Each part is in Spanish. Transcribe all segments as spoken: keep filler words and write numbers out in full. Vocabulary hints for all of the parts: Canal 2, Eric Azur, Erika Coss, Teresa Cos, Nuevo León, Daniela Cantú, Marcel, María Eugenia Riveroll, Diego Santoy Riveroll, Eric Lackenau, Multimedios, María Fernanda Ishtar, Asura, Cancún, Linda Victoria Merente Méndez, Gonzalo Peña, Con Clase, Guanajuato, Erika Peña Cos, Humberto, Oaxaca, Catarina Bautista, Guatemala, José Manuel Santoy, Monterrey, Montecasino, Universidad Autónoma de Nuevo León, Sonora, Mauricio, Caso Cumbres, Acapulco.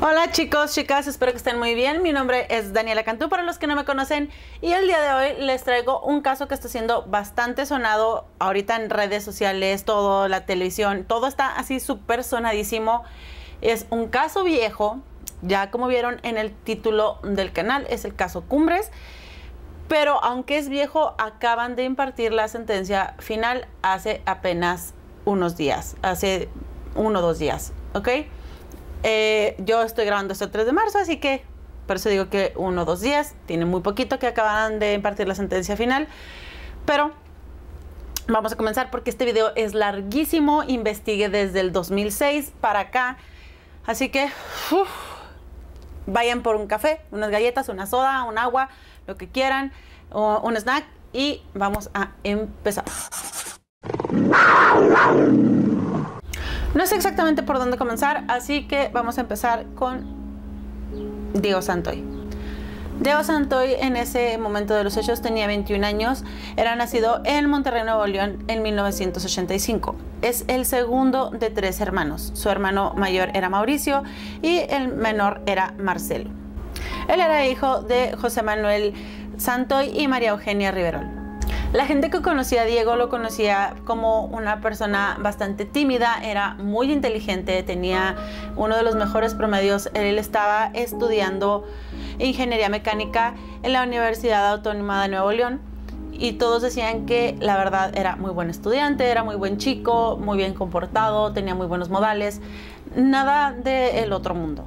Hola chicos, chicas, espero que estén muy bien. Mi nombre es Daniela Cantú, para los que no me conocen, y el día de hoy les traigo un caso que está siendo bastante sonado ahorita en redes sociales, todo, la televisión, todo está así súper sonadísimo. Es un caso viejo, ya como vieron en el título del canal, es el caso Cumbres, pero aunque es viejo, acaban de impartir la sentencia final hace apenas unos días, hace uno o dos días, ¿ok? Eh, yo estoy grabando esto el tres de marzo, así que por eso digo que uno o dos días, tiene muy poquito que acaban de impartir la sentencia final, pero vamos a comenzar porque este video es larguísimo, investigué desde el dos mil seis para acá, así que uf, vayan por un café, unas galletas, una soda, un agua, lo que quieran, o un snack, y vamos a empezar. No sé exactamente por dónde comenzar, así que vamos a empezar con Diego Santoy. Diego Santoy en ese momento de los hechos tenía veintiún años, era nacido en Monterrey, Nuevo León en mil novecientos ochenta y cinco. Es el segundo de tres hermanos. Su hermano mayor era Mauricio y el menor era Marcel. Él era hijo de José Manuel Santoy y María Eugenia Riveroll. La gente que conocía a Diego lo conocía como una persona bastante tímida, era muy inteligente, tenía uno de los mejores promedios. Él estaba estudiando ingeniería mecánica en la Universidad Autónoma de Nuevo León y todos decían que la verdad era muy buen estudiante, era muy buen chico, muy bien comportado, tenía muy buenos modales, nada del otro mundo.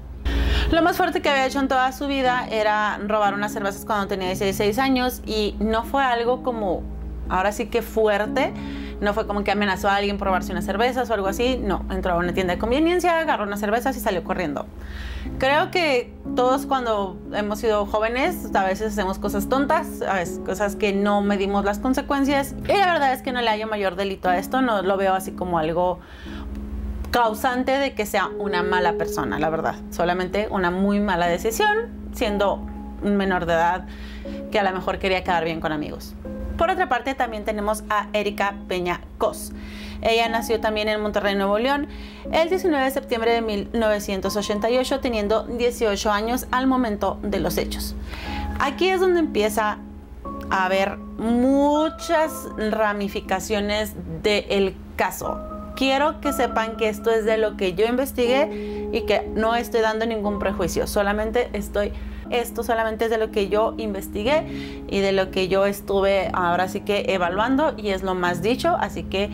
Lo más fuerte que había hecho en toda su vida era robar unas cervezas cuando tenía dieciséis años, y no fue algo como, ahora sí que fuerte, no fue como que amenazó a alguien por robarse unas cervezas o algo así, no, entró a una tienda de conveniencia, agarró unas cervezas y salió corriendo. Creo que todos cuando hemos sido jóvenes a veces hacemos cosas tontas, a veces cosas que no medimos las consecuencias, y la verdad es que no le hallo mayor delito a esto, no lo veo así como algo causante de que sea una mala persona, la verdad, solamente una muy mala decisión siendo un menor de edad que a lo mejor quería quedar bien con amigos. Por otra parte, también tenemos a Erika Peña Cos. Ella nació también en Monterrey, Nuevo León, el diecinueve de septiembre de mil novecientos ochenta y ocho, teniendo dieciocho años al momento de los hechos. Aquí es donde empieza a haber muchas ramificaciones del caso. Quiero que sepan que esto es de lo que yo investigué y que no estoy dando ningún prejuicio, solamente estoy, esto solamente es de lo que yo investigué y de lo que yo estuve ahora sí que evaluando, y es lo más dicho, así que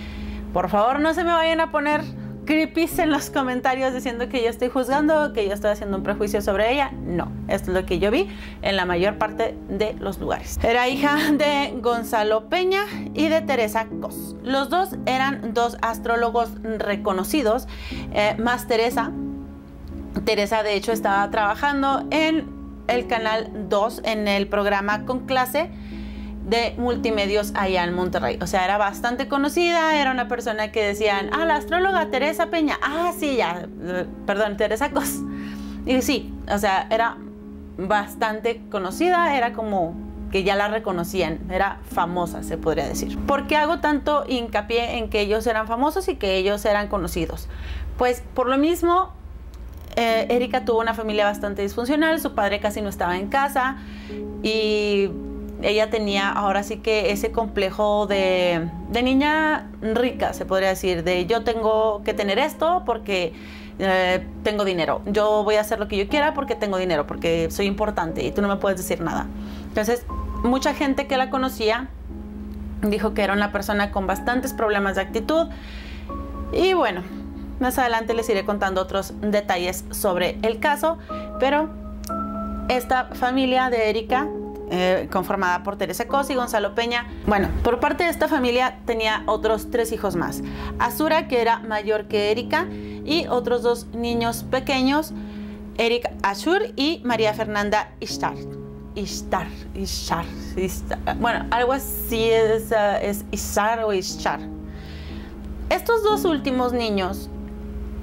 por favor no se me vayan a poner creepies en los comentarios diciendo que yo estoy juzgando, que yo estoy haciendo un prejuicio sobre ella. No, esto es lo que yo vi en la mayor parte de los lugares. Era hija de Gonzalo Peña y de Teresa Cos. Los dos eran dos astrólogos reconocidos, eh, más Teresa. Teresa de hecho estaba trabajando en el Canal dos en el programa Con Clase de Multimedios allá en Monterrey. O sea, era bastante conocida, era una persona que decían, ah, la astróloga Teresa Peña, ah, sí, ya, perdón, Teresa Cos. Y sí, o sea, era bastante conocida, era como que ya la reconocían, era famosa, se podría decir. ¿Por qué hago tanto hincapié en que ellos eran famosos y que ellos eran conocidos? Pues por lo mismo, eh, Erika tuvo una familia bastante disfuncional, su padre casi no estaba en casa y ella tenía ahora sí que ese complejo de, de niña rica, se podría decir, de yo tengo que tener esto porque eh, tengo dinero, yo voy a hacer lo que yo quiera porque tengo dinero, porque soy importante y tú no me puedes decir nada. Entonces, mucha gente que la conocía dijo que era una persona con bastantes problemas de actitud, y bueno, más adelante les iré contando otros detalles sobre el caso, pero esta familia de Erika, Eh, conformada por Teresa Cos y Gonzalo Peña. Bueno, por parte de esta familia tenía otros tres hijos más: Asura, que era mayor que Erika, y otros dos niños pequeños, Eric Azur y María Fernanda Ishtar. Ishtar, Ishtar, Ishtar. Bueno, algo así es, uh, es Ishtar o Ishtar. Estos dos últimos niños,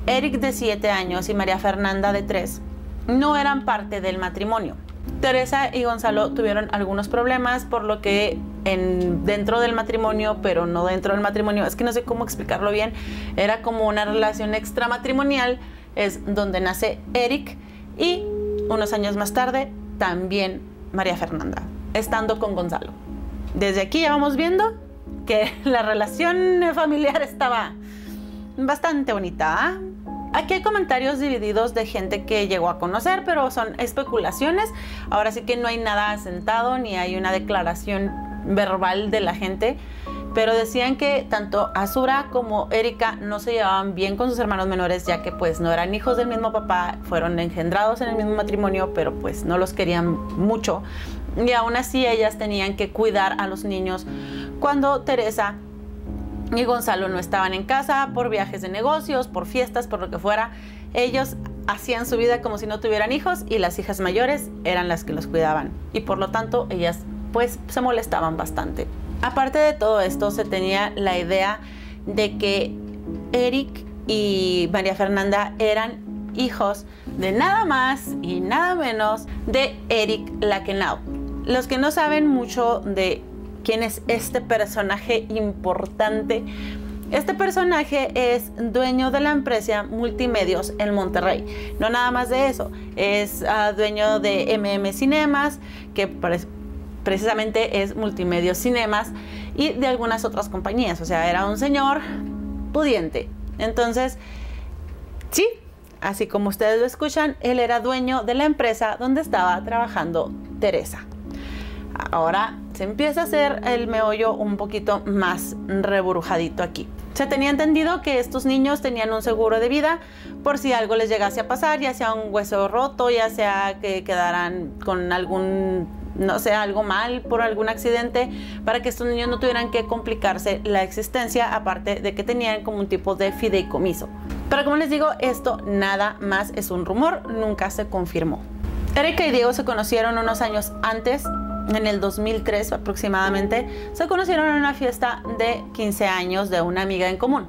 Eric de siete años y María Fernanda de tres, no eran parte del matrimonio. Teresa y Gonzalo tuvieron algunos problemas, por lo que en, dentro del matrimonio, pero no dentro del matrimonio, es que no sé cómo explicarlo bien, era como una relación extramatrimonial, es donde nace Eric Y unos años más tarde, también María Fernanda, estando con Gonzalo. Desde aquí ya vamos viendo que la relación familiar estaba bastante bonita, ¿eh? Aquí hay comentarios divididos de gente que llegó a conocer, pero son especulaciones. Ahora sí que no hay nada asentado ni hay una declaración verbal de la gente, pero decían que tanto Asura como Erika no se llevaban bien con sus hermanos menores, ya que pues no eran hijos del mismo papá, fueron engendrados en el mismo matrimonio, pero pues no los querían mucho. Y aún así ellas tenían que cuidar a los niños cuando Teresa y Gonzalo no estaban en casa, por viajes de negocios, por fiestas, por lo que fuera. Ellos hacían su vida como si no tuvieran hijos y las hijas mayores eran las que los cuidaban. Y por lo tanto ellas pues se molestaban bastante. Aparte de todo esto, se tenía la idea de que Eric y María Fernanda eran hijos de nada más y nada menos de Eric Lackenau. Los que no saben mucho de quién es este personaje importante, este personaje es dueño de la empresa Multimedios en Monterrey. No nada más de eso, es uh, dueño de M M Cinemas, que pre precisamente es Multimedios Cinemas, y de algunas otras compañías. O sea, era un señor pudiente. Entonces, sí, así como ustedes lo escuchan, él era dueño de la empresa donde estaba trabajando Teresa. Ahora se empieza a hacer el meollo un poquito más reburujadito aquí. Se tenía entendido que estos niños tenían un seguro de vida por si algo les llegase a pasar, ya sea un hueso roto, ya sea que quedaran con algún, no sé, algo mal por algún accidente, para que estos niños no tuvieran que complicarse la existencia, aparte de que tenían como un tipo de fideicomiso. Pero como les digo, esto nada más es un rumor, nunca se confirmó. Erika y Diego se conocieron unos años antes. En el dos mil tres aproximadamente se conocieron en una fiesta de quince años de una amiga en común.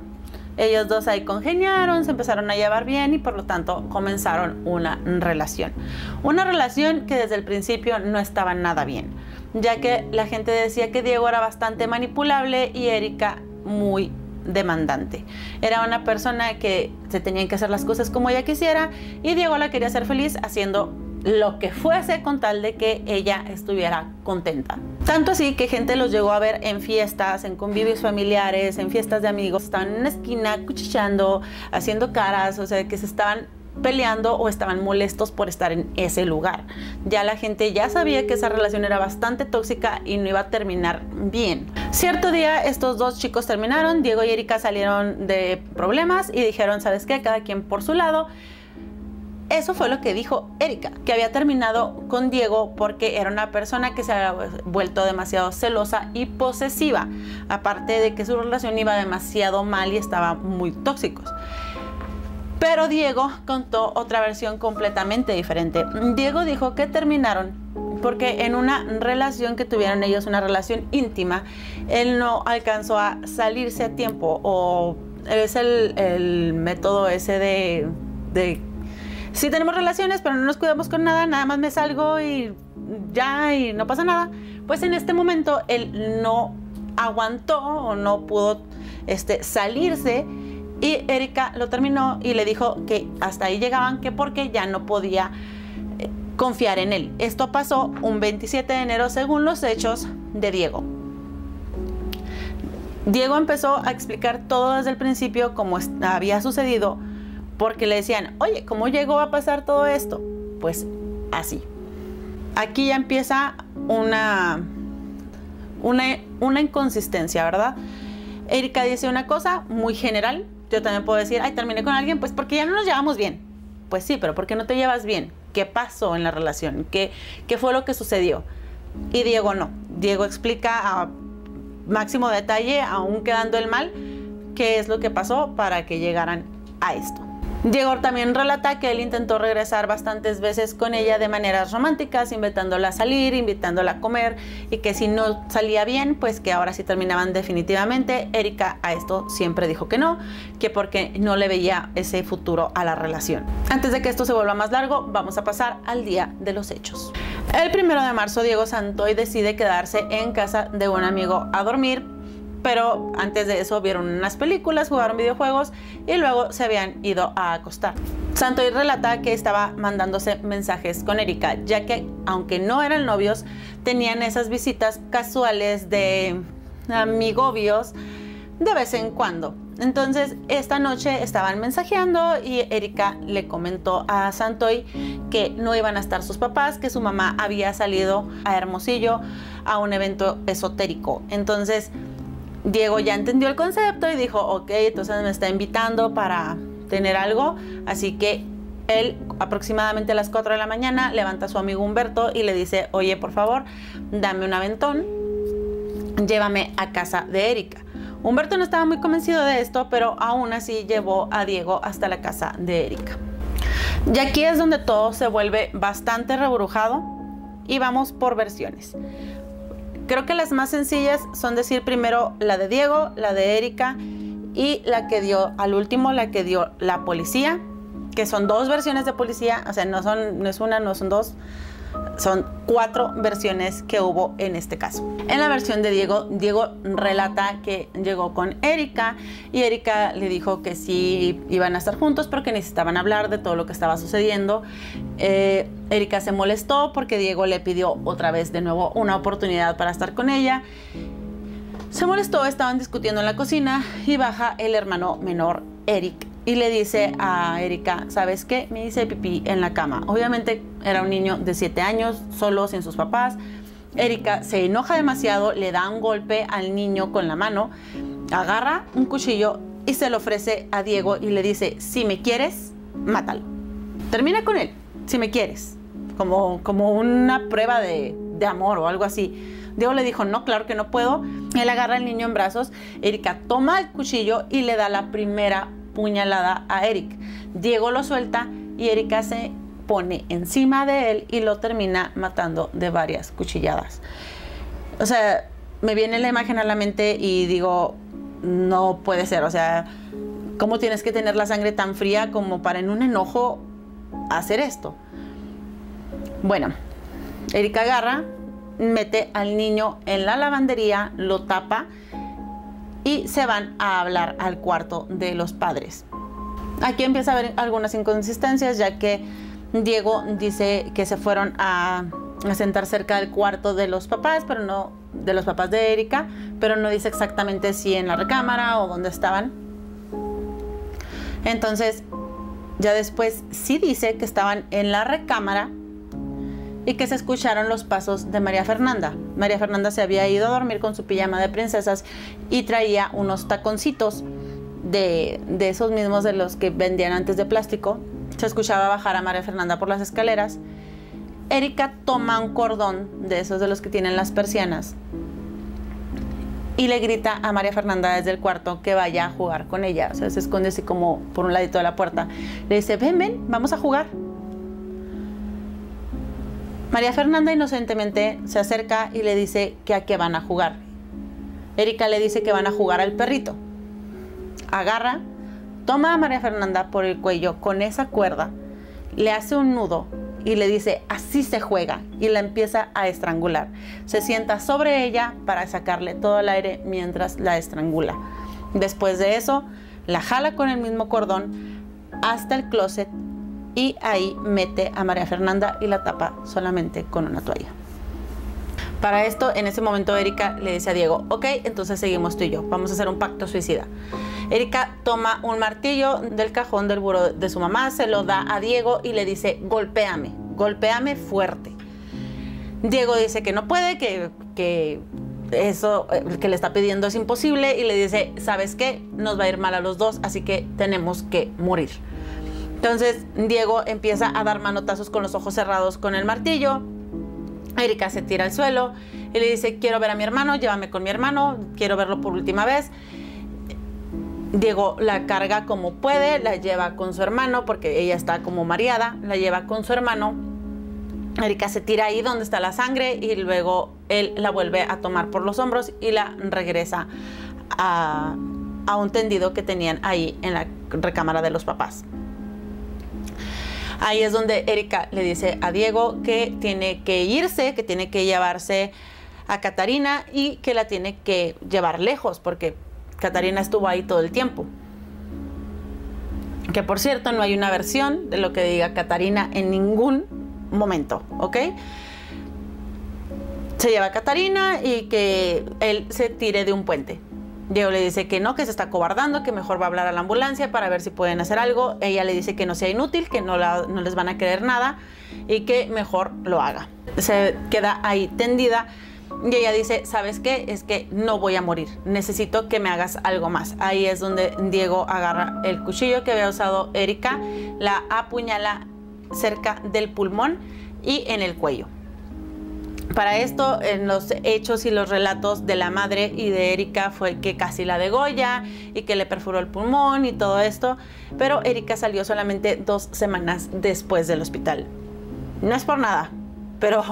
Ellos dos ahí congeniaron, se empezaron a llevar bien y por lo tanto comenzaron una relación. Una relación que desde el principio no estaba nada bien, ya que la gente decía que Diego era bastante manipulable y Erika muy demandante. Era una persona que se tenían que hacer las cosas como ella quisiera y Diego la quería hacer feliz haciendo lo que fuese con tal de que ella estuviera contenta. Tanto así que gente los llegó a ver en fiestas, en convivios familiares, en fiestas de amigos. Estaban en una esquina cuchicheando, haciendo caras, o sea, que se estaban peleando o estaban molestos por estar en ese lugar. Ya la gente ya sabía que esa relación era bastante tóxica y no iba a terminar bien. Cierto día estos dos chicos terminaron, Diego y Erika salieron de problemas y dijeron, ¿sabes qué? Cada quien por su lado. Eso fue lo que dijo Erika, que había terminado con Diego porque era una persona que se había vuelto demasiado celosa y posesiva, aparte de que su relación iba demasiado mal y estaba muy tóxicos. Pero Diego contó otra versión completamente diferente. Diego dijo que terminaron porque en una relación que tuvieron ellos, una relación íntima, él no alcanzó a salirse a tiempo, o es el, el método ese de... de sí tenemos relaciones, pero no nos cuidamos con nada, nada más me salgo y ya, y no pasa nada. Pues en este momento él no aguantó o no pudo este, salirse y Erika lo terminó y le dijo que hasta ahí llegaban, que porque ya no podía eh, confiar en él. Esto pasó un veintisiete de enero según los hechos de Diego. Diego empezó a explicar todo desde el principio como había sucedido, porque le decían, oye, ¿cómo llegó a pasar todo esto? Pues así. Aquí ya empieza una, una, una inconsistencia, ¿verdad? Erika dice una cosa muy general. Yo también puedo decir, ay, terminé con alguien, pues porque ya no nos llevamos bien. Pues sí, pero ¿por qué no te llevas bien? ¿Qué pasó en la relación? ¿Qué, qué fue lo que sucedió? Y Diego no. Diego explica a máximo detalle, aún quedando el mal, qué es lo que pasó para que llegaran a esto. Diego también relata que él intentó regresar bastantes veces con ella de maneras románticas, invitándola a salir, invitándola a comer, y que si no salía bien, pues que ahora sí terminaban definitivamente. Erika a esto siempre dijo que no, que porque no le veía ese futuro a la relación. Antes de que esto se vuelva más largo, vamos a pasar al día de los hechos. El primero de marzo, Diego Santoy decide quedarse en casa de un amigo a dormir, pero antes de eso vieron unas películas, jugaron videojuegos y luego se habían ido a acostar. Santoy relata que estaba mandándose mensajes con Erika, ya que aunque no eran novios, tenían esas visitas casuales de amigobios de vez en cuando. Entonces esta noche estaban mensajeando y Erika le comentó a Santoy que no iban a estar sus papás, que su mamá había salido a Hermosillo a un evento esotérico. Entonces Diego ya entendió el concepto y dijo, ok, entonces me está invitando para tener algo, así que él aproximadamente a las cuatro de la mañana levanta a su amigo Humberto y le dice, oye, por favor, dame un aventón, llévame a casa de Erika. Humberto no estaba muy convencido de esto, pero aún así llevó a Diego hasta la casa de Erika. Y aquí es donde todo se vuelve bastante reburujado y vamos por versiones. Creo que las más sencillas son decir primero la de Diego, la de Erika y la que dio al último, la que dio la policía, que son dos versiones de policía, o sea, no, son, no es una, no son dos. Son cuatro versiones que hubo en este caso. En la versión de Diego, Diego relata que llegó con Erika y Erika le dijo que sí iban a estar juntos porque necesitaban hablar de todo lo que estaba sucediendo. Eh, Erika se molestó porque Diego le pidió otra vez de nuevo una oportunidad para estar con ella. Se molestó, estaban discutiendo en la cocina y baja el hermano menor, Eric, y le dice a Erika, ¿sabes qué? Me hice pipí en la cama. Obviamente era un niño de siete años, solo, sin sus papás. Erika se enoja demasiado, le da un golpe al niño con la mano, agarra un cuchillo y se lo ofrece a Diego y le dice, si me quieres, mátalo. Termina con él, si me quieres, como, como una prueba de, de amor o algo así. Diego le dijo, no, claro que no puedo. Él agarra al niño en brazos, Erika toma el cuchillo y le da la primera puñalada a Eric. Diego lo suelta y Erika se pone encima de él y lo termina matando de varias cuchilladas. O sea, me viene la imagen a la mente y digo, no puede ser, o sea, ¿cómo tienes que tener la sangre tan fría como para en un enojo hacer esto? Bueno, Erika agarra, mete al niño en la lavandería, lo tapa y se van a hablar al cuarto de los padres. Aquí empieza a haber algunas inconsistencias, ya que Diego dice que se fueron a, a sentar cerca del cuarto de los papás, pero no de los papás de Erika, pero no dice exactamente si en la recámara o dónde estaban. Entonces, ya después sí dice que estaban en la recámara y que se escucharon los pasos de María Fernanda. María Fernanda se había ido a dormir con su pijama de princesas y traía unos taconcitos de, de esos mismos de los que vendían antes de plástico. Se escuchaba bajar a María Fernanda por las escaleras. Erika toma un cordón de esos de los que tienen las persianas y le grita a María Fernanda desde el cuarto que vaya a jugar con ella. O sea, se esconde así como por un ladito de la puerta. Le dice, ven, ven, vamos a jugar. María Fernanda inocentemente se acerca y le dice que a qué van a jugar. Erika le dice que van a jugar al perrito. Agarra, toma a María Fernanda por el cuello con esa cuerda, le hace un nudo y le dice, así se juega, y la empieza a estrangular. Se sienta sobre ella para sacarle todo el aire mientras la estrangula. Después de eso, la jala con el mismo cordón hasta el closet y ahí mete a María Fernanda y la tapa solamente con una toalla. Para esto, en ese momento Erika le dice a Diego, ok, entonces seguimos tú y yo, vamos a hacer un pacto suicida. Erika toma un martillo del cajón del buró de su mamá, se lo da a Diego y le dice, golpéame, golpéame fuerte. Diego dice que no puede, que, que eso que le está pidiendo es imposible y le dice, ¿sabes qué? Nos va a ir mal a los dos, así que tenemos que morir. Entonces Diego empieza a dar manotazos con los ojos cerrados con el martillo. Erika se tira al suelo y le dice, quiero ver a mi hermano, llévame con mi hermano, quiero verlo por última vez. Diego la carga como puede, la lleva con su hermano porque ella está como mareada, la lleva con su hermano. Erika se tira ahí donde está la sangre y luego él la vuelve a tomar por los hombros y la regresa a, a un tendido que tenían ahí en la recámara de los papás. Ahí es donde Erika le dice a Diego que tiene que irse, que tiene que llevarse a Catarina y que la tiene que llevar lejos porque Catarina estuvo ahí todo el tiempo. que por cierto no hay una versión de lo que diga Catarina en ningún momento, ¿ok? Se lleva a Catarina y que él se tire de un puente. Diego le dice que no, que se está cobardando, que mejor va a hablar a la ambulancia para ver si pueden hacer algo. Ella le dice que no sea inútil, que no, la, no les van a creer nada y que mejor lo haga. Se queda ahí tendida y ella dice, ¿sabes qué? Es que no voy a morir, necesito que me hagas algo más. Ahí es donde Diego agarra el cuchillo que había usado Erika, la apuñala cerca del pulmón y en el cuello. Para esto, en los hechos y los relatos de la madre y de Erika fue que casi la degolla y que le perforó el pulmón y todo esto, pero Erika salió solamente dos semanas después del hospital. No es por nada, pero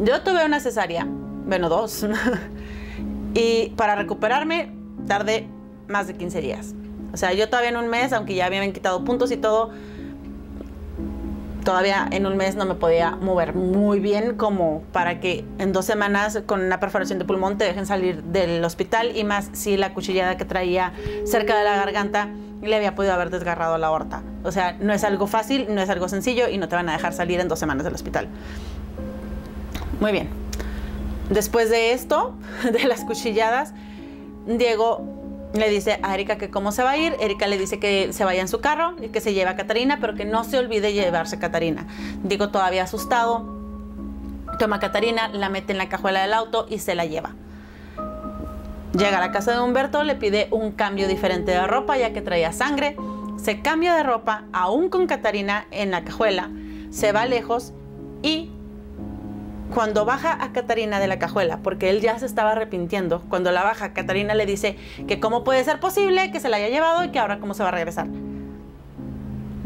yo tuve una cesárea, bueno, dos, y para recuperarme tardé más de quince días. O sea, yo todavía en un mes, aunque ya habían quitado puntos y todo, todavía en un mes no me podía mover muy bien como para que en dos semanas con una perforación de pulmón te dejen salir del hospital, y más si la cuchillada que traía cerca de la garganta le había podido haber desgarrado la aorta. O sea, no es algo fácil, no es algo sencillo y no te van a dejar salir en dos semanas del hospital. Muy bien. Después de esto, de las cuchilladas, Diego le dice a Erika que cómo se va a ir. Erika le dice que se vaya en su carro y que se lleve a Catarina, pero que no se olvide llevarse a Catarina. Diego, todavía asustado, toma a Catarina, la mete en la cajuela del auto y se la lleva. Llega a la casa de Humberto, le pide un cambio diferente de ropa ya que traía sangre. Se cambia de ropa, aún con Catarina en la cajuela, se va lejos y cuando baja a Catarina de la cajuela, porque él ya se estaba arrepintiendo, cuando la baja, Catarina le dice que cómo puede ser posible que se la haya llevado y que ahora cómo se va a regresar.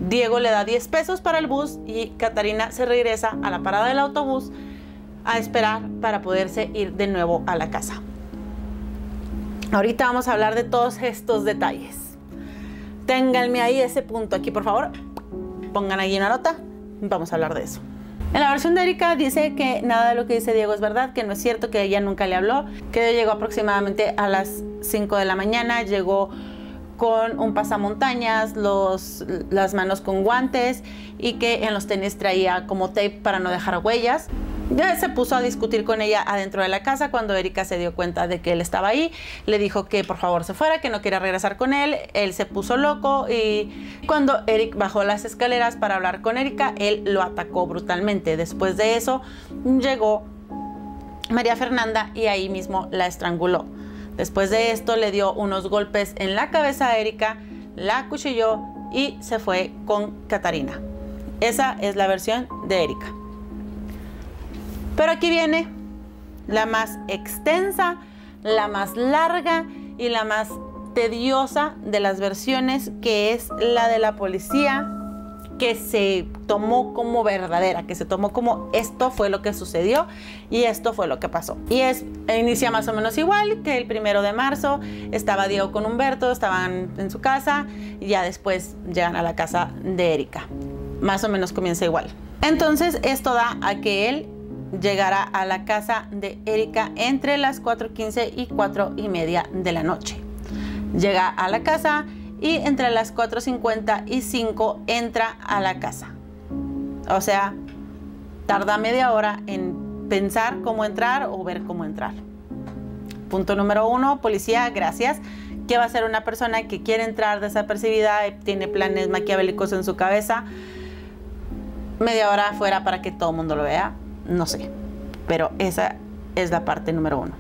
Diego le da diez pesos para el bus y Catarina se regresa a la parada del autobús a esperar para poderse ir de nuevo a la casa. Ahorita vamos a hablar de todos estos detalles. Ténganme ahí ese punto aquí, por favor. Pongan ahí una nota. Vamos a hablar de eso. En la versión de Erika dice que nada de lo que dice Diego es verdad, que no es cierto, que ella nunca le habló, que llegó aproximadamente a las cinco de la mañana, llegó con un pasamontañas, los, las manos con guantes y que en los tenis traía como tape para no dejar huellas. Ya se puso a discutir con ella adentro de la casa cuando Erika se dio cuenta de que él estaba ahí. Le dijo que por favor se fuera, que no quería regresar con él. Él se puso loco y cuando Eric bajó las escaleras para hablar con Erika, él lo atacó brutalmente. Después de eso llegó María Fernanda y ahí mismo la estranguló. Después de esto le dio unos golpes en la cabeza a Erika, la acuchilló y se fue con Catarina. Esa es la versión de Erika. Pero aquí viene la más extensa, la más larga y la más tediosa de las versiones, que es la de la policía, que se tomó como verdadera, que se tomó como esto fue lo que sucedió y esto fue lo que pasó. Y es, inicia más o menos igual que el primero de marzo, estaba Diego con Humberto, estaban en su casa y ya después llegan a la casa de Erika. Más o menos comienza igual. Entonces esto da a que él llegará a la casa de Erika entre las cuatro quince y cuatro y media de la noche. Llega a la casa y entre las cuatro cincuenta y cinco entra a la casa. O sea, tarda media hora en pensar cómo entrar o ver cómo entrar. Punto número uno, policía, gracias. ¿Qué va a hacer una persona que quiere entrar desapercibida, tiene planes maquiavélicos en su cabeza? Media hora afuera para que todo el mundo lo vea. No sé, pero esa es la parte número uno.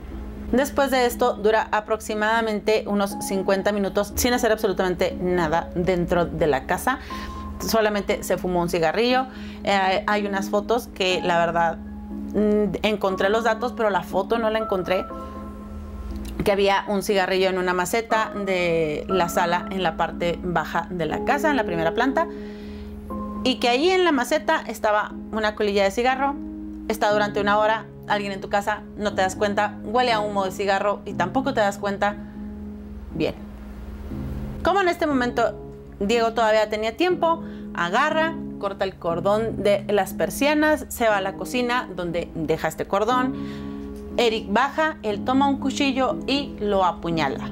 Después de esto dura aproximadamente unos cincuenta minutos sin hacer absolutamente nada dentro de la casa. Solamente se fumó un cigarrillo. Eh, hay unas fotos que la verdad encontré los datos, pero la foto no la encontré. Que había un cigarrillo en una maceta de la sala en la parte baja de la casa, en la primera planta. Y que ahí en la maceta estaba una colilla de cigarro. Está durante una hora, alguien en tu casa, no te das cuenta, huele a humo de cigarro y tampoco te das cuenta. Bien. Como en este momento Diego todavía tenía tiempo, agarra, corta el cordón de las persianas, se va a la cocina donde deja este cordón. Eric baja, él toma un cuchillo y lo apuñala.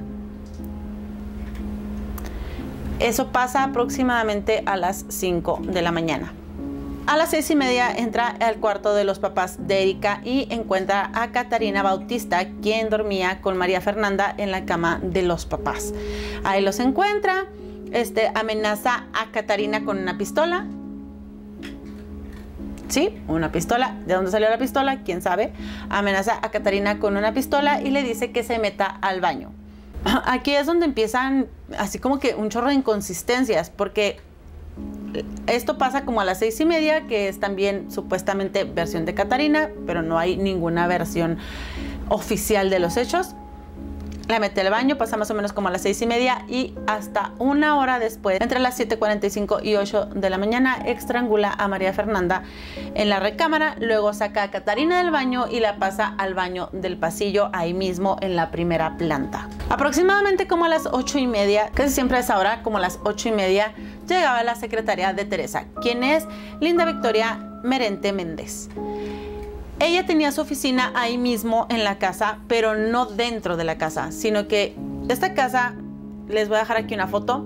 Eso pasa aproximadamente a las cinco de la mañana. A las seis y media entra al cuarto de los papás de Erika y encuentra a Catarina Bautista, quien dormía con María Fernanda en la cama de los papás. Ahí los encuentra, este, amenaza a Catarina con una pistola. Sí, una pistola. ¿De dónde salió la pistola? ¿Quién sabe? Amenaza a Catarina con una pistola y le dice que se meta al baño. Aquí es donde empiezan así como que un chorro de inconsistencias, porque esto pasa como a las seis y media, que es también supuestamente versión de Catarina, pero no hay ninguna versión oficial de los hechos. La mete al baño, pasa más o menos como a las seis y media y hasta una hora después, entre las siete cuarenta y cinco y ocho de la mañana, estrangula a María Fernanda en la recámara, luego saca a Catarina del baño y la pasa al baño del pasillo, ahí mismo en la primera planta. Aproximadamente como a las ocho y media, casi siempre a esa hora, como a las ocho y media, llegaba la secretaria de Teresa, quien es Linda Victoria Merente Méndez. Ella tenía su oficina ahí mismo en la casa, pero no dentro de la casa, sino que esta casa, les voy a dejar aquí una foto,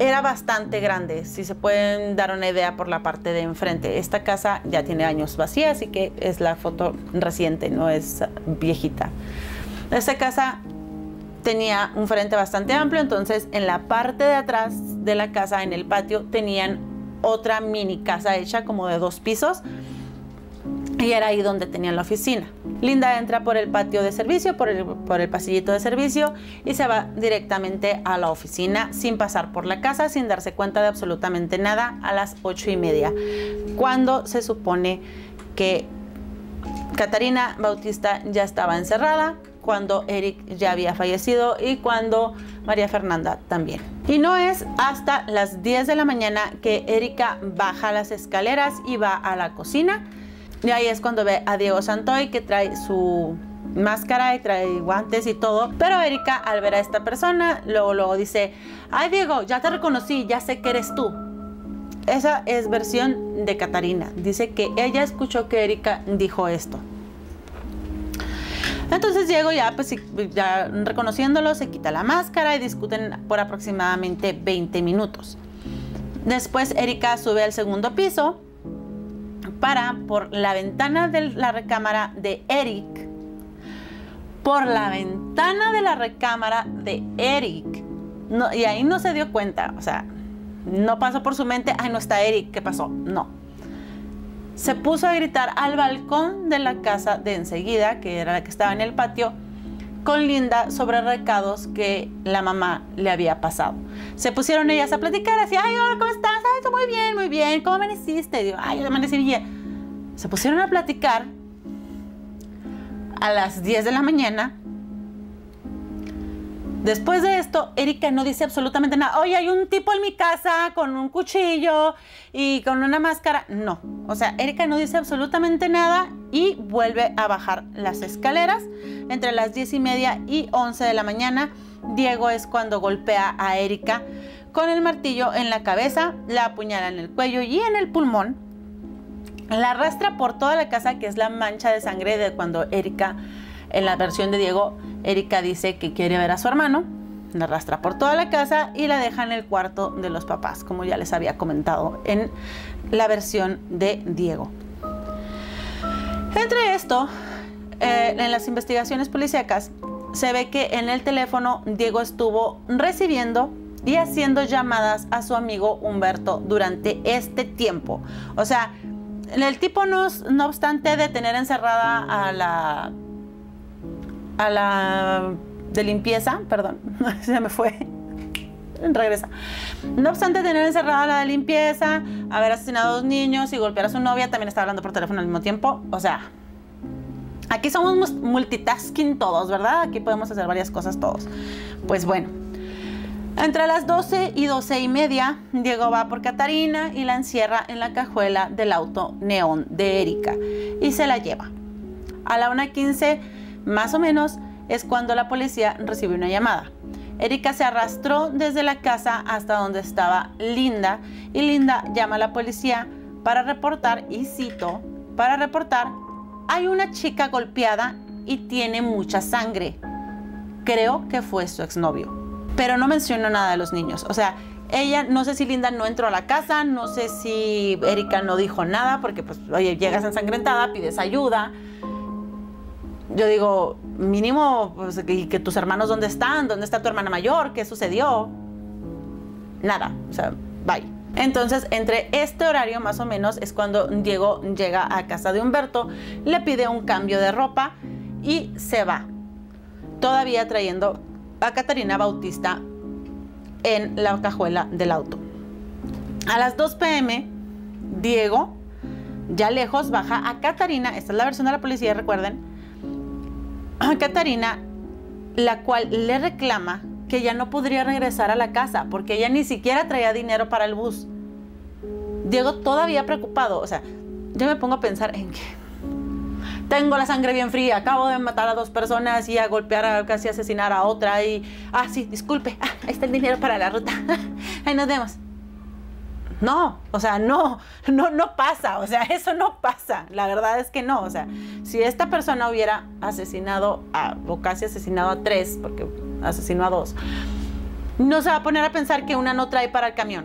era bastante grande, si se pueden dar una idea por la parte de enfrente. Esta casa ya tiene años vacía, así que es la foto reciente, no es viejita. Esta casa tenía un frente bastante amplio, entonces en la parte de atrás de la casa, en el patio, tenían otra mini casa hecha como de dos pisos, y era ahí donde tenían la oficina. Linda entra por el patio de servicio, por el, por el pasillito de servicio, y se va directamente a la oficina sin pasar por la casa, sin darse cuenta de absolutamente nada, a las ocho y media, cuando se supone que Catarina Bautista ya estaba encerrada, cuando Eric ya había fallecido y cuando María Fernanda también. Y no es hasta las diez de la mañana que Erika baja las escaleras y va a la cocina. Y ahí es cuando ve a Diego Santoy, que trae su máscara y trae guantes y todo. Pero Erika, al ver a esta persona, luego, luego dice: "Ay, Diego, ya te reconocí, ya sé que eres tú". Esa es versión de Catarina. Dice que ella escuchó que Erika dijo esto. Entonces Diego, ya, pues, ya reconociéndolo, se quita la máscara y discuten por aproximadamente veinte minutos. Después Erika sube al segundo piso para, por la ventana de la recámara de Eric, por la ventana de la recámara de Eric, no, y ahí no se dio cuenta, o sea, no pasó por su mente, ay, no está Eric, ¿qué pasó? No. Se puso a gritar al balcón de la casa de enseguida, que era la que estaba en el patio, con Linda sobre recados que la mamá le había pasado. Se pusieron ellas a platicar, así, ay, hola, ¿cómo estás? Ay, estoy muy bien, muy bien, ¿cómo amaneciste? Digo, ay, amanecí bien. Se pusieron a platicar a las diez de la mañana. Después de esto, Erika no dice absolutamente nada. Oye, hay un tipo en mi casa con un cuchillo y con una máscara. No, o sea, Erika no dice absolutamente nada y vuelve a bajar las escaleras. Entre las diez y media y once de la mañana, Diego es cuando golpea a Erika con el martillo en la cabeza, la apuñala en el cuello y en el pulmón. La arrastra por toda la casa, que es la mancha de sangre de cuando Erika, en la versión de Diego, Erika dice que quiere ver a su hermano, la arrastra por toda la casa y la deja en el cuarto de los papás, como ya les había comentado en la versión de Diego. Entre esto, eh, en las investigaciones policíacas, se ve que en el teléfono Diego estuvo recibiendo y haciendo llamadas a su amigo Humberto durante este tiempo. O sea, el tipo no, no obstante de tener encerrada a la... a la de limpieza, perdón, se me fue, regresa. No obstante tener encerrada la de limpieza, haber asesinado a dos niños y golpear a su novia, también estaba hablando por teléfono al mismo tiempo. O sea, aquí somos multitasking todos, ¿verdad? Aquí podemos hacer varias cosas todos. Pues bueno, entre las doce y doce y media, Diego va por Catarina y la encierra en la cajuela del auto neón de Erika y se la lleva. A la una quince, más o menos, es cuando la policía recibe una llamada. Erika se arrastró desde la casa hasta donde estaba Linda y Linda llama a la policía para reportar, y cito, para reportar, hay una chica golpeada y tiene mucha sangre. Creo que fue su exnovio. Pero no mencionó nada de los niños. O sea, Ella, no sé si Linda no entró a la casa, no sé si Erika no dijo nada, porque pues, oye, llegas ensangrentada, pides ayuda. Yo digo, mínimo, pues, ¿y que tus hermanos dónde están? ¿Dónde está tu hermana mayor? ¿Qué sucedió? Nada, o sea, bye. Entonces, entre este horario más o menos es cuando Diego llega a casa de Humberto, le pide un cambio de ropa y se va, todavía trayendo a Catarina Bautista en la cajuela del auto. A las dos de la mañana, Diego, ya lejos, baja a Catarina. Esta es la versión de la policía, recuerden. A Catarina, la cual le reclama que ya no podría regresar a la casa porque ella ni siquiera traía dinero para el bus. Diego todavía preocupado. O sea, yo me pongo a pensar en que tengo la sangre bien fría, acabo de matar a dos personas y a golpear, a casi asesinar a otra y... Ah, sí, disculpe, ah, ahí está el dinero para la ruta. Ahí nos vemos. No, o sea, no, no, no pasa, o sea, eso no pasa. La verdad es que no, o sea, si esta persona hubiera asesinado a, o casi asesinado a tres, porque asesinó a dos, no se va a poner a pensar que una no trae para el camión.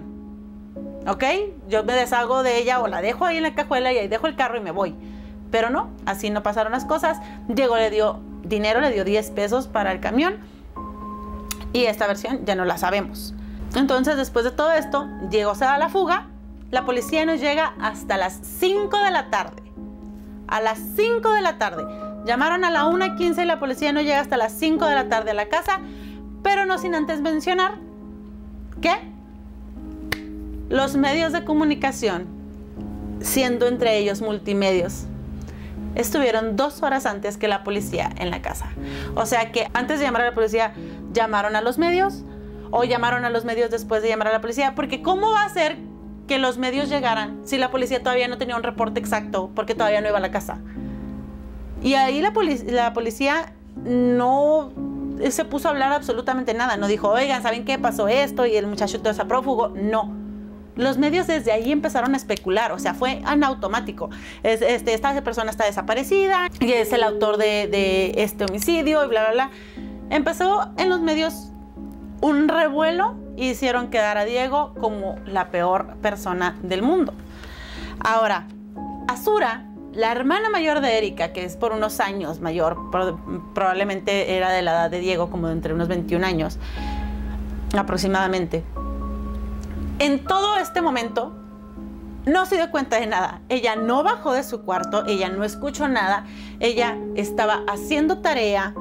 ¿Ok? Yo me deshago de ella o la dejo ahí en la cajuela y ahí dejo el carro y me voy. Pero no, así no pasaron las cosas. Diego le dio dinero, le dio diez pesos para el camión. Y esta versión ya no la sabemos. Entonces, después de todo esto, Diego se da a la fuga. La policía no llega hasta las cinco de la tarde. A las cinco de la tarde. Llamaron a la una quince y la policía no llega hasta las cinco de la tarde a la casa. Pero no sin antes mencionar que los medios de comunicación, siendo entre ellos Multimedios, estuvieron dos horas antes que la policía en la casa. O sea que antes de llamar a la policía, llamaron a los medios, o llamaron a los medios después de llamar a la policía, porque ¿cómo va a ser que los medios llegaran si la policía todavía no tenía un reporte exacto, porque todavía no iba a la casa? Y ahí la, polic la policía no se puso a hablar absolutamente nada, no dijo, oigan, ¿saben qué pasó esto? Y el muchacho todo está prófugo, no. Los medios desde ahí empezaron a especular, o sea, fue en automático. Es, este, esta persona está desaparecida, y es el autor de, de este homicidio, y bla, bla, bla. Empezó en los medios un revuelo y hicieron quedar a Diego como la peor persona del mundo. Ahora, Asura, la hermana mayor de Erika, que es por unos años mayor, por, probablemente era de la edad de Diego, como de entre unos veintiún años aproximadamente. En todo este momento no se dio cuenta de nada. Ella no bajó de su cuarto, ella no escuchó nada, ella estaba haciendo tarea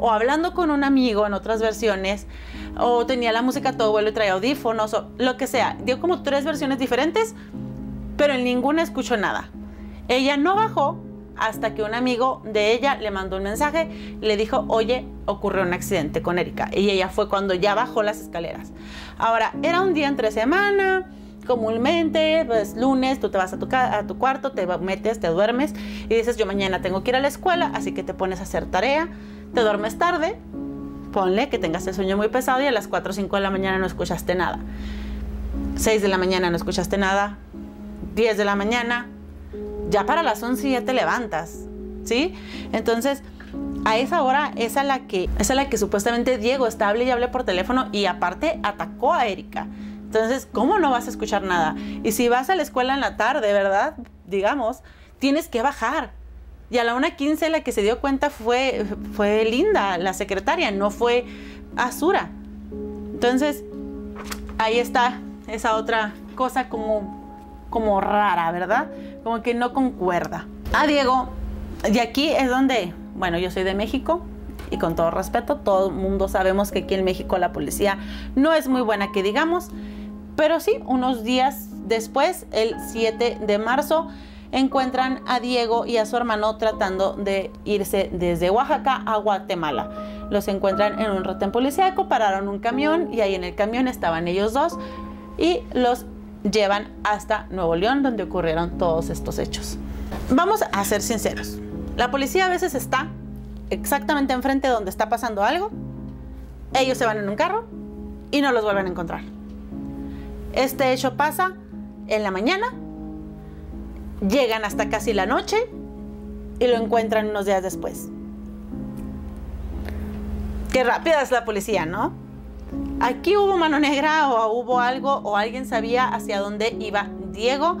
o hablando con un amigo en otras versiones, o tenía la música a todo vuelo y traía audífonos o lo que sea. Dio como tres versiones diferentes, pero en ninguna escuchó nada. Ella no bajó hasta que un amigo de ella le mandó un mensaje, le dijo, oye, ocurrió un accidente con Erika, y ella fue cuando ya bajó las escaleras. Ahora, era un día entre semana, comúnmente, pues lunes, tú te vas a tu, a tu cuarto, te metes, te duermes, y dices, yo mañana tengo que ir a la escuela, así que te pones a hacer tarea, te duermes tarde, ponle que tengas el sueño muy pesado, y a las cuatro o cinco de la mañana no escuchaste nada, seis de la mañana no escuchaste nada, diez de la mañana, ya para las once ya te levantas, ¿sí? Entonces, a esa hora es a la que, es a la que supuestamente Diego está hable y hable por teléfono, y aparte atacó a Erika. Entonces, ¿cómo no vas a escuchar nada? Y si vas a la escuela en la tarde, ¿verdad? Digamos, tienes que bajar. Y a la una quince la que se dio cuenta fue, fue Linda, la secretaria, no fue Asura. Entonces, ahí está esa otra cosa como... como rara, ¿verdad? Como que no concuerda. A Diego, y aquí es donde, bueno, yo soy de México y con todo respeto, todo el mundo sabemos que aquí en México la policía no es muy buena que digamos, pero sí, unos días después, el siete de marzo, encuentran a Diego y a su hermano tratando de irse desde Oaxaca a Guatemala. Los encuentran en un retén policíaco, pararon un camión y ahí en el camión estaban ellos dos y los llevan hasta Nuevo León, donde ocurrieron todos estos hechos. Vamos a ser sinceros. La policía a veces está exactamente enfrente de donde está pasando algo. Ellos se van en un carro y no los vuelven a encontrar. Este hecho pasa en la mañana. Llegan hasta casi la noche y lo encuentran unos días después. Qué rápida es la policía, ¿no? Aquí hubo mano negra o hubo algo o alguien sabía hacia dónde iba Diego.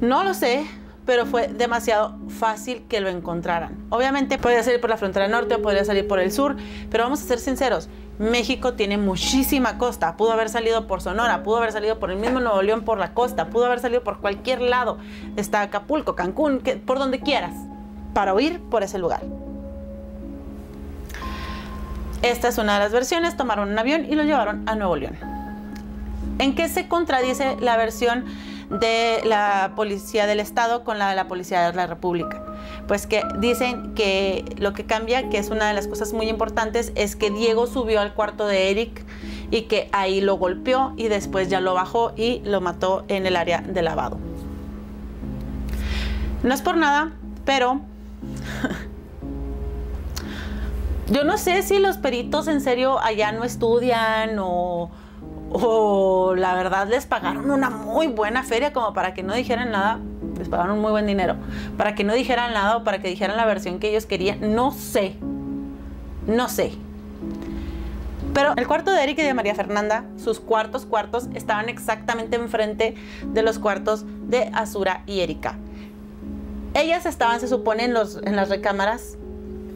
No lo sé, pero fue demasiado fácil que lo encontraran. Obviamente podría salir por la frontera norte o podría salir por el sur, pero vamos a ser sinceros, México tiene muchísima costa. Pudo haber salido por Sonora, pudo haber salido por el mismo Nuevo León, por la costa, pudo haber salido por cualquier lado. Está Acapulco, Cancún, que, por donde quieras, para huir por ese lugar. Esta es una de las versiones. Tomaron un avión y lo llevaron a Nuevo León. ¿En qué se contradice la versión de la policía del estado con la de la policía de la república? Pues que dicen que lo que cambia, que es una de las cosas muy importantes, es que Diego subió al cuarto de Eric y que ahí lo golpeó y después ya lo bajó y lo mató en el área de lavado. No es por nada, pero yo no sé si los peritos en serio allá no estudian o o la verdad les pagaron una muy buena feria como para que no dijeran nada. Les pagaron muy buen dinero para que no dijeran nada o para que dijeran la versión que ellos querían. No sé, no sé. Pero el cuarto de Eric y de María Fernanda, sus cuartos cuartos, estaban exactamente enfrente de los cuartos de Asura y Erika. Ellas estaban, se supone, en, los, en las recámaras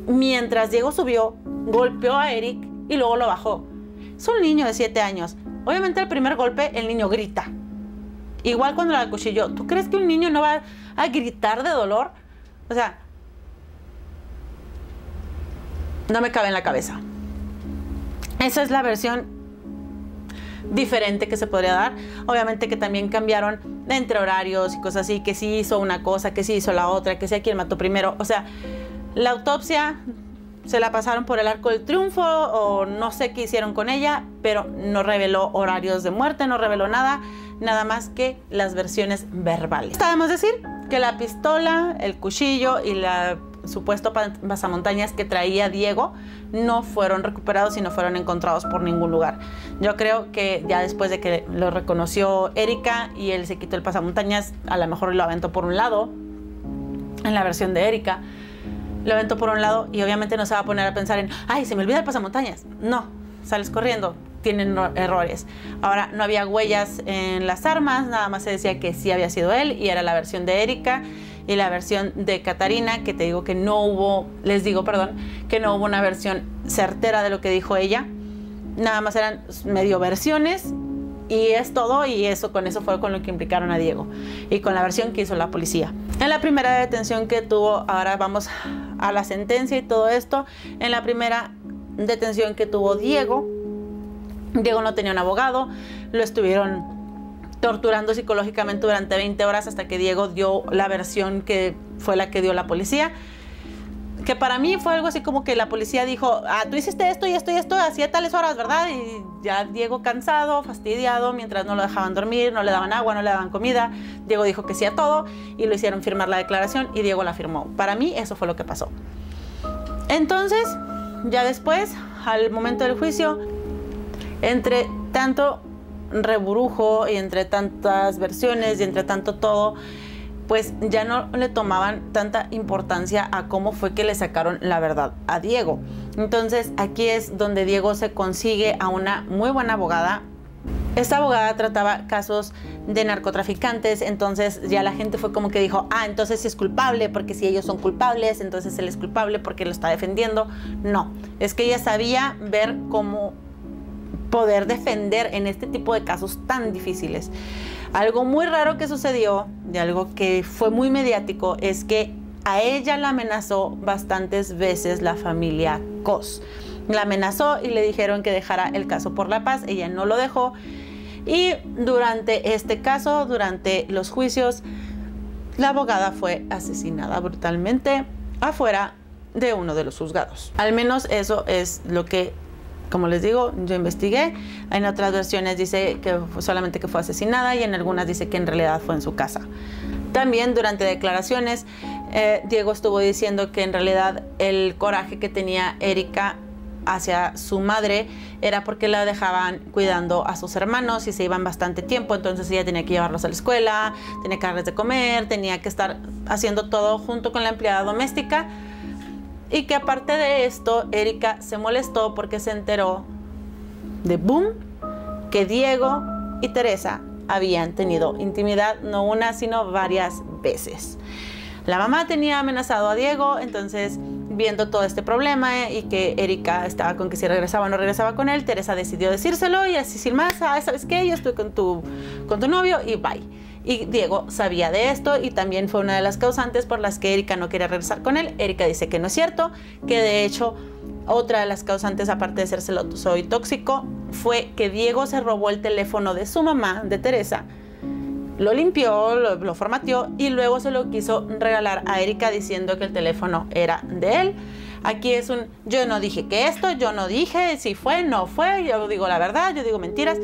mientras Diego subió, golpeó a Eric y luego lo bajó. Es un niño de siete años. Obviamente al primer golpe el niño grita. Igual cuando la acuchilló. ¿Tú crees que un niño no va a gritar de dolor? O sea, no me cabe en la cabeza. Esa es la versión diferente que se podría dar. Obviamente que también cambiaron entre horarios y cosas así. Que sí hizo una cosa, que sí hizo la otra, que sí a quien mató primero. O sea, la autopsia se la pasaron por el arco del triunfo o no sé qué hicieron con ella, pero no reveló horarios de muerte, no reveló nada, nada más que las versiones verbales. Está de más decir que la pistola, el cuchillo y la supuesto pasamontañas que traía Diego no fueron recuperados y no fueron encontrados por ningún lugar. Yo creo que ya después de que lo reconoció Erika y él se quitó el pasamontañas, a lo mejor lo aventó por un lado, en la versión de Erika, lo aventó por un lado y obviamente no se va a poner a pensar en ¡ay, se me olvida el pasamontañas! No, sales corriendo, tienen errores. Ahora, no había huellas en las armas, nada más se decía que sí había sido él y era la versión de Erika y la versión de Catarina, que te digo que no hubo, les digo, perdón, que no hubo una versión certera de lo que dijo ella. Nada más eran medio versiones y es todo, y eso con eso fue con lo que implicaron a Diego y con la versión que hizo la policía. En la primera detención que tuvo, ahora vamos a la sentencia y todo esto, en la primera detención que tuvo Diego, Diego no tenía un abogado, lo estuvieron torturando psicológicamente durante veinte horas hasta que Diego dio la versión que fue la que dio la policía, que para mí fue algo así como que la policía dijo, ah, tú hiciste esto y esto y esto, hacía tales horas, ¿verdad? Y ya Diego cansado, fastidiado, mientras no lo dejaban dormir, no le daban agua, no le daban comida, Diego dijo que sí a todo y lo hicieron firmar la declaración y Diego la firmó. Para mí eso fue lo que pasó. Entonces, ya después, al momento del juicio, entre tanto reburujo y entre tantas versiones y entre tanto todo, pues ya no le tomaban tanta importancia a cómo fue que le sacaron la verdad a Diego. Entonces aquí es donde Diego se consigue a una muy buena abogada. Esta abogada trataba casos de narcotraficantes, entonces ya la gente fue como que dijo, ah, entonces es culpable, porque si ellos son culpables, entonces él es culpable porque lo está defendiendo. No, es que ella sabía ver cómo poder defender en este tipo de casos tan difíciles. Algo muy raro que sucedió, de algo que fue muy mediático, es que a ella la amenazó bastantes veces la familia Cos. La amenazó y le dijeron que dejara el caso por la paz, ella no lo dejó. Y durante este caso, durante los juicios, la abogada fue asesinada brutalmente afuera de uno de los juzgados. Al menos eso es lo que, como les digo, yo investigué. En otras versiones dice que solamente que fue asesinada y en algunas dice que en realidad fue en su casa. También durante declaraciones, eh, Diego estuvo diciendo que en realidad el coraje que tenía Erika hacia su madre era porque la dejaban cuidando a sus hermanos y se iban bastante tiempo, entonces ella tenía que llevarlos a la escuela, tenía que darles de comer, tenía que estar haciendo todo junto con la empleada doméstica. Y que aparte de esto, Erika se molestó porque se enteró de boom, que Diego y Teresa habían tenido intimidad, no una, sino varias veces. La mamá tenía amenazado a Diego, entonces, viendo todo este problema eh, y que Erika estaba con que si regresaba o no regresaba con él, Teresa decidió decírselo y así sin más, ah, ¿sabes qué? Yo estoy con tu, con tu novio y bye. Y Diego sabía de esto y también fue una de las causantes por las que Erika no quería regresar con él. Erika dice que no es cierto, que de hecho otra de las causantes, aparte de ser celoso y tóxico, fue que Diego se robó el teléfono de su mamá, de Teresa, lo limpió, lo, lo formateó y luego se lo quiso regalar a Erika diciendo que el teléfono era de él. Aquí es un yo no dije que esto, yo no dije si fue, no fue, yo digo la verdad, yo digo mentiras.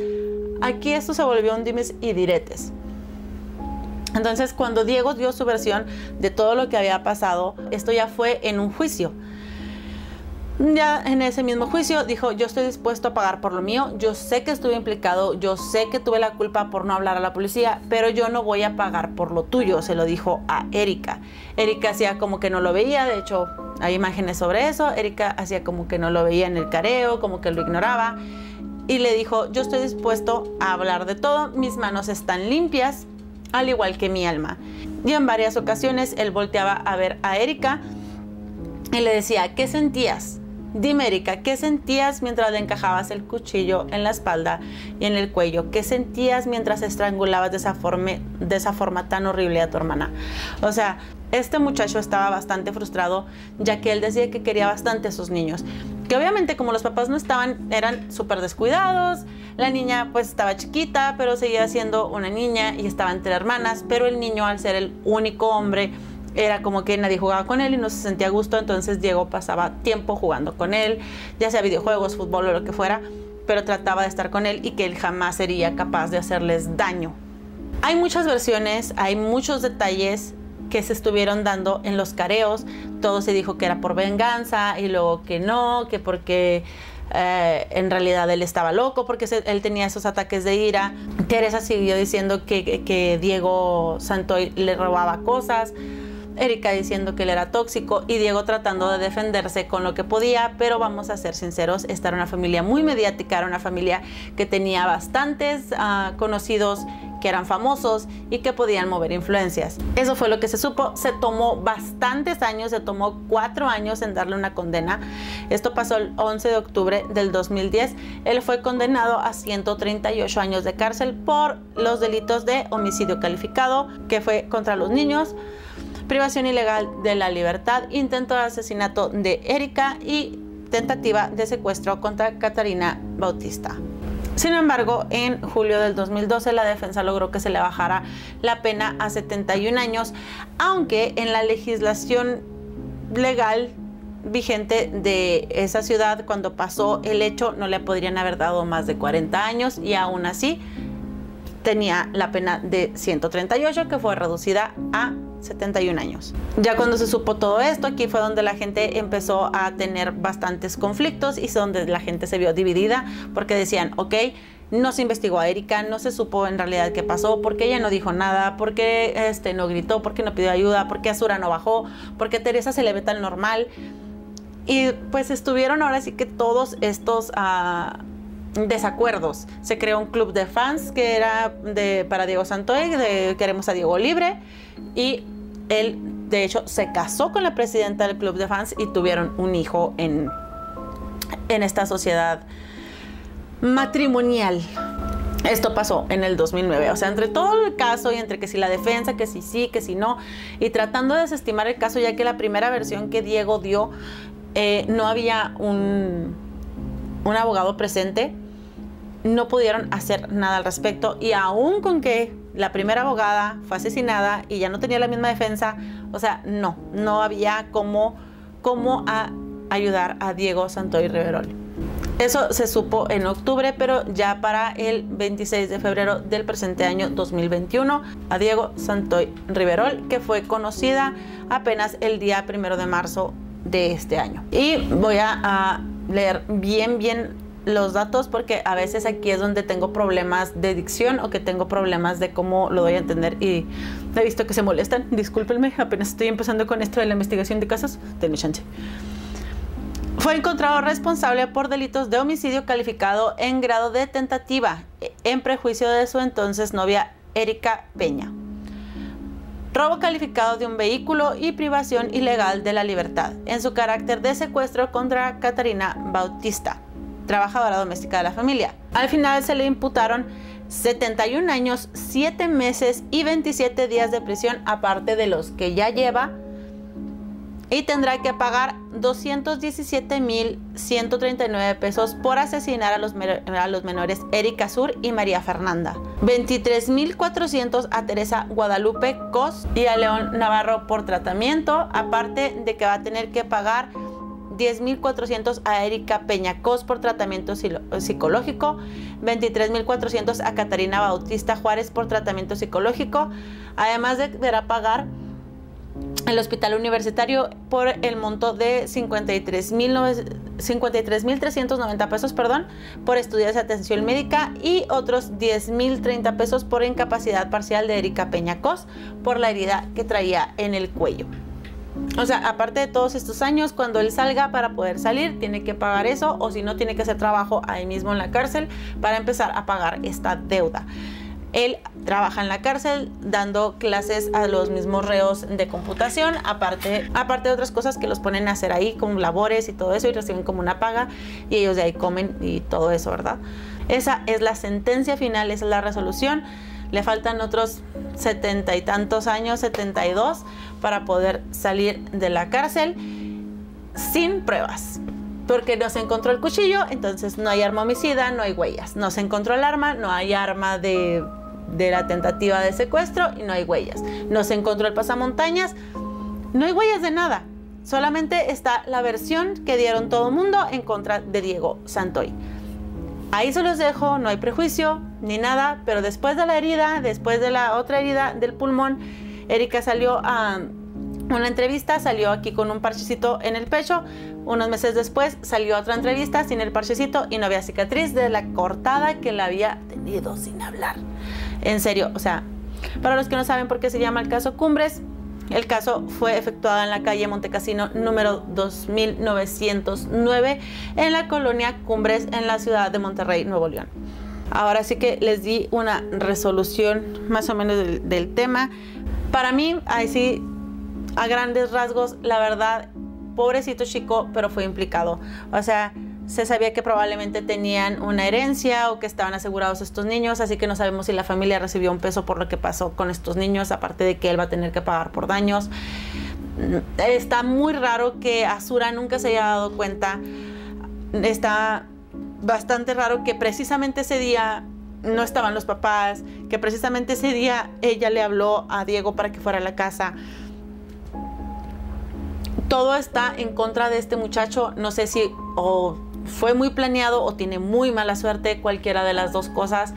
Aquí esto se volvió un dimes y diretes. Entonces, cuando Diego dio su versión de todo lo que había pasado, esto ya fue en un juicio. Ya en ese mismo juicio dijo, yo estoy dispuesto a pagar por lo mío, yo sé que estuve implicado, yo sé que tuve la culpa por no hablar a la policía, pero yo no voy a pagar por lo tuyo, se lo dijo a Erika. Erika hacía como que no lo veía, de hecho hay imágenes sobre eso, Erika hacía como que no lo veía en el careo, como que lo ignoraba, y le dijo, yo estoy dispuesto a hablar de todo, mis manos están limpias, al igual que mi alma. Y en varias ocasiones él volteaba a ver a Erika y le decía, ¿qué sentías? Dime, Erika, ¿qué sentías mientras le encajabas el cuchillo en la espalda y en el cuello? ¿Qué sentías mientras estrangulabas de esa forma, de esa forma tan horrible a tu hermana? O sea, este muchacho estaba bastante frustrado, ya que él decía que quería bastante a sus niños. Que obviamente, como los papás no estaban, eran súper descuidados. La niña, pues, estaba chiquita, pero seguía siendo una niña y estaba entre hermanas. Pero el niño, al ser el único hombre, era como que nadie jugaba con él y no se sentía a gusto, entonces Diego pasaba tiempo jugando con él, ya sea videojuegos, fútbol o lo que fuera, pero trataba de estar con él y que él jamás sería capaz de hacerles daño. Hay muchas versiones, hay muchos detalles que se estuvieron dando en los careos, todo se dijo que era por venganza y luego que no, que porque... Eh, en realidad él estaba loco porque se, él tenía esos ataques de ira. Teresa siguió diciendo que, que, que Diego Santoy le robaba cosas, Erika diciendo que él era tóxico y Diego tratando de defenderse con lo que podía, pero vamos a ser sinceros, esta era una familia muy mediática, era una familia que tenía bastantes uh, conocidos que eran famosos y que podían mover influencias. Eso fue lo que se supo. Se tomó bastantes años, se tomó cuatro años en darle una condena. Esto pasó el once de octubre del dos mil diez. Él fue condenado a ciento treinta y ocho años de cárcel por los delitos de homicidio calificado, que fue contra los niños, privación ilegal de la libertad, intento de asesinato de Erika y tentativa de secuestro contra Catarina Bautista. Sin embargo, en julio del dos mil doce la defensa logró que se le bajara la pena a setenta y un años, aunque en la legislación legal vigente de esa ciudad cuando pasó el hecho no le podrían haber dado más de cuarenta años y aún así tenía la pena de ciento treinta y ocho que fue reducida a setenta y un años. Ya cuando se supo todo esto, aquí fue donde la gente empezó a tener bastantes conflictos y donde la gente se vio dividida porque decían, ok, no se investigó a Erika, no se supo en realidad qué pasó, porque ella no dijo nada, porque este, no gritó, porque no pidió ayuda, porque Asura no bajó, porque Teresa se le ve tan normal. Y pues estuvieron ahora sí que todos estos... Uh, desacuerdos. Se creó un club de fans que era de, para Diego Santoy, de Queremos a Diego Libre, y él de hecho se casó con la presidenta del club de fans y tuvieron un hijo en, en esta sociedad matrimonial. Esto pasó en el dos mil nueve, o sea, entre todo el caso y entre que si la defensa, que si sí, que si no, y tratando de desestimar el caso, ya que la primera versión que Diego dio eh, no había un, un abogado presente. No pudieron hacer nada al respecto y aún con que la primera abogada fue asesinada y ya no tenía la misma defensa, o sea, no, no había cómo, cómo a ayudar a Diego Santoy Riveroll. Eso se supo en octubre, pero ya para el veintiséis de febrero del presente año dos mil veintiuno, a Diego Santoy Riveroll, que fue conocida apenas el día primero de marzo de este año. Y voy a, a leer bien, bien los datos porque a veces aquí es donde tengo problemas de dicción o que tengo problemas de cómo lo doy a entender y he visto que se molestan, discúlpenme, apenas estoy empezando con esto de la investigación de casos, denme chance. Fue encontrado responsable por delitos de homicidio calificado en grado de tentativa, en prejuicio de su entonces novia Erika Peña, robo calificado de un vehículo y privación ilegal de la libertad, en su carácter de secuestro contra Catarina Bautista, trabajadora doméstica de la familia. Al final se le imputaron setenta y un años, siete meses y veintisiete días de prisión, aparte de los que ya lleva, y tendrá que pagar doscientos diecisiete mil ciento treinta y nueve pesos por asesinar a los, a los menores Eric Azur y María Fernanda, veintitrés mil cuatrocientos a Teresa Guadalupe Cos y a León Navarro por tratamiento, aparte de que va a tener que pagar diez mil cuatrocientos a Erika Peña Cos por tratamiento psicológico, veintitrés mil cuatrocientos a Catarina Bautista Juárez por tratamiento psicológico, además de deberá pagar el hospital universitario por el monto de cincuenta y tres mil trescientos noventa pesos, perdón, por estudios de atención médica, y otros diez mil treinta pesos por incapacidad parcial de Erika Peña Cos por la herida que traía en el cuello. O sea, aparte de todos estos años, cuando él salga, para poder salir, tiene que pagar eso, o si no, tiene que hacer trabajo ahí mismo en la cárcel para empezar a pagar esta deuda. Él trabaja en la cárcel dando clases a los mismos reos de computación, aparte, aparte de otras cosas que los ponen a hacer ahí, como labores y todo eso, y reciben como una paga, y ellos de ahí comen y todo eso, ¿verdad? Esa es la sentencia final, esa es la resolución. Le faltan otros setenta y tantos años, setenta y dos, para poder salir de la cárcel sin pruebas. Porque no se encontró el cuchillo, entonces no hay arma homicida, no hay huellas. No se encontró el arma, no hay arma de... de la tentativa de secuestro y no hay huellas. No se encontró el pasamontañas, no hay huellas de nada. Solamente está la versión que dieron todo el mundo en contra de Diego Santoy. Ahí se los dejo, no hay prejuicio ni nada, pero después de la herida, después de la otra herida del pulmón, Erika salió a una entrevista, salió aquí con un parchecito en el pecho. Unos meses después salió a otra entrevista sin el parchecito y no había cicatriz de la cortada que la había tenido sin hablar. En serio, o sea, para los que no saben por qué se llama el caso Cumbres, el caso fue efectuado en la calle Montecasino número dos mil novecientos nueve en la colonia Cumbres en la ciudad de Monterrey, Nuevo León. Ahora sí que les di una resolución más o menos del, del tema. Para mí, ahí sí, a grandes rasgos, la verdad, pobrecito chico, pero fue implicado. O sea, se sabía que probablemente tenían una herencia o que estaban asegurados estos niños, así que no sabemos si la familia recibió un peso por lo que pasó con estos niños, aparte de que él va a tener que pagar por daños. Está muy raro que Asura nunca se haya dado cuenta. Está bastante raro que precisamente ese día no estaban los papás, que precisamente ese día ella le habló a Diego para que fuera a la casa. Todo está en contra de este muchacho. No sé si o fue muy planeado o tiene muy mala suerte, cualquiera de las dos cosas.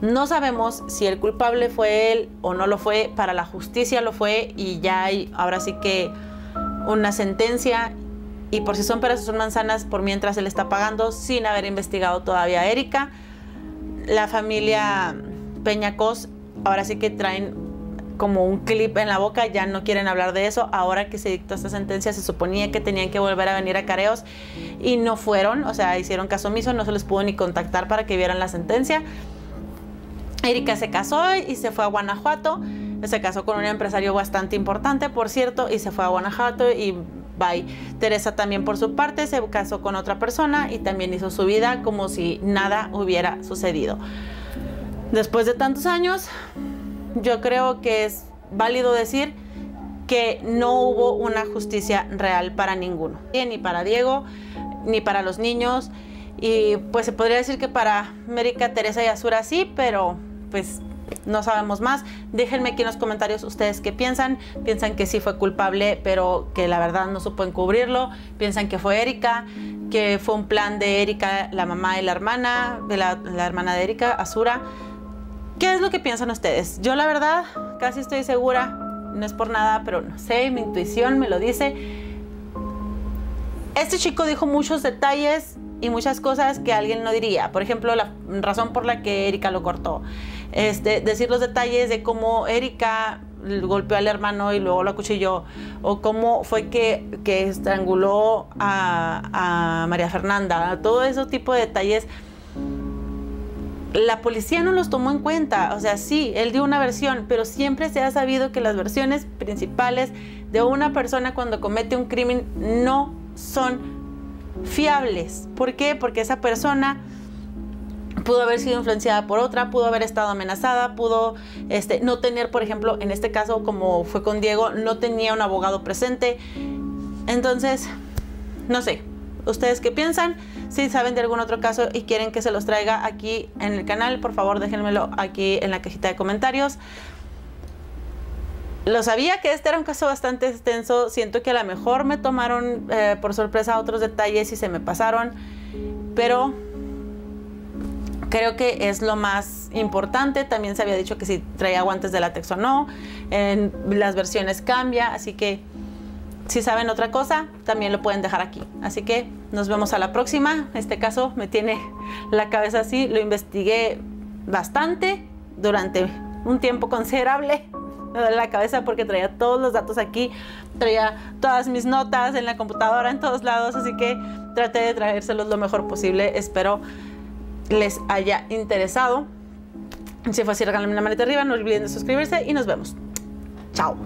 No sabemos si el culpable fue él o no lo fue. Para la justicia lo fue y ya hay ahora sí que una sentencia. Y por si son peras o son manzanas, por mientras él está pagando sin haber investigado todavía a Erika. La familia Peña Cos ahora sí que traen como un clip en la boca, ya no quieren hablar de eso. Ahora que se dictó esta sentencia, se suponía que tenían que volver a venir a careos y no fueron, o sea, hicieron caso omiso, no se les pudo ni contactar para que vieran la sentencia. Erika se casó y se fue a Guanajuato, se casó con un empresario bastante importante, por cierto, y se fue a Guanajuato y bye. Teresa también por su parte se casó con otra persona y también hizo su vida como si nada hubiera sucedido. Después de tantos años, yo creo que es válido decir que no hubo una justicia real para ninguno, ni para Diego, ni para los niños, y pues se podría decir que para Erika, Teresa y Asura sí, pero pues no sabemos más. Déjenme aquí en los comentarios ustedes qué piensan. Piensan que sí fue culpable, pero que la verdad no supo encubrirlo. Piensan que fue Erika, que fue un plan de Erika, la mamá y la hermana, de la, la hermana de Erika, Asura. ¿Qué es lo que piensan ustedes? Yo la verdad casi estoy segura, no es por nada, pero no sé, mi intuición me lo dice. Este chico dijo muchos detalles y muchas cosas que alguien no diría. Por ejemplo, la razón por la que Erika lo cortó. Este, decir los detalles de cómo Erika golpeó al hermano y luego lo acuchilló, o cómo fue que, que estranguló a, a María Fernanda, todo ese tipo de detalles. La policía no los tomó en cuenta, o sea, sí, él dio una versión, pero siempre se ha sabido que las versiones principales de una persona cuando comete un crimen no son fiables. ¿Por qué? Porque esa persona pudo haber sido influenciada por otra, pudo haber estado amenazada, pudo este, no tener, por ejemplo, en este caso, como fue con Diego, no tenía un abogado presente. Entonces, no sé. ¿Ustedes qué piensan? Si saben de algún otro caso y quieren que se los traiga aquí en el canal, por favor déjenmelo aquí en la cajita de comentarios. Lo sabía que este era un caso bastante extenso. Siento que a lo mejor me tomaron eh, por sorpresa otros detalles y se me pasaron. Pero creo que es lo más importante. También se había dicho que si traía guantes de látex o no. En las versiones cambia, así que... si saben otra cosa, también lo pueden dejar aquí. Así que nos vemos a la próxima. Este caso me tiene la cabeza así. Lo investigué bastante durante un tiempo considerable. Me duele la cabeza porque traía todos los datos aquí. Traía todas mis notas en la computadora, en todos lados. Así que traté de traérselos lo mejor posible. Espero les haya interesado. Si fue así, regálenme una manita arriba. No olviden de suscribirse y nos vemos. Chao.